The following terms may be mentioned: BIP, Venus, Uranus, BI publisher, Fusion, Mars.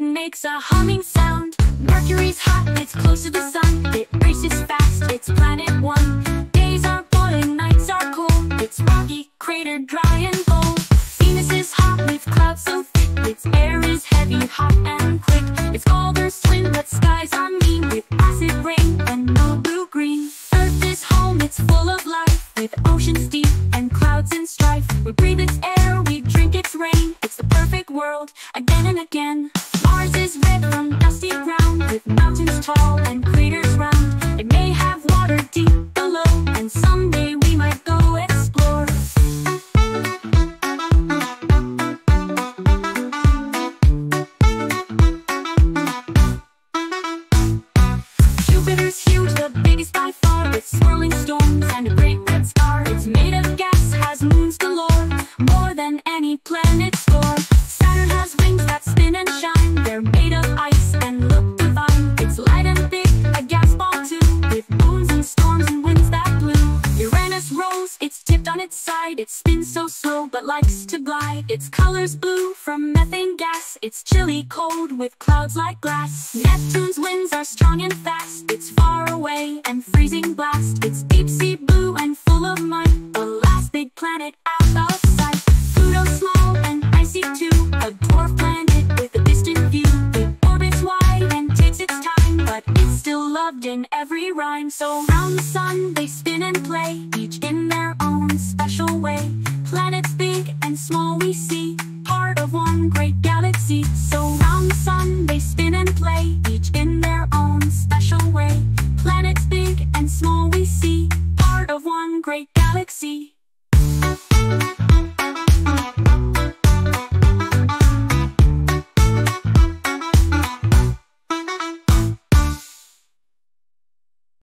it makes a humming sound. Mercury's hot, it's close to the sun. It races fast, it's planet one. Days are boiling, nights are cold. It's rocky, cratered, dry and bold. Venus is hot with clouds so thick. Its air is heavy, hot and quick. Its colder, slim, but skies are mean with acid rain and no blue-green. Earth is home, it's full of life with oceans deep and clouds in strife. We breathe its air, we drink its rain. It's the perfect world, again and again. Mars is red from dusty ground with mountains tall and craters round. It may have water deep below, and someday we might go explore. Jupiter's huge, the biggest by far, with swirling storms and a great red star. It's made of gas, has moons galore, more than any planet score. Saturn has wings that spin and shine. They're made of ice and look divine. It's light and big, a gas ball too, with moons and storms and winds that blew. Uranus rolls, it's tipped on its side. It spins so slow but likes to glide. Its color's blue from methane gas. It's chilly cold with clouds like glass. Neptune's winds are strong and fast. It's far away and freezing blast. It's deep sea blue and full of mud, the last big planet out of sight. Pluto's small and icy too, a dwarf planet with a distant view. It orbits wide and takes its time, but it's still loved in every rhyme. So round the sun they spin and play, each in their own special way. Planets big and small we see, part of one great galaxy. So round the sun they spin.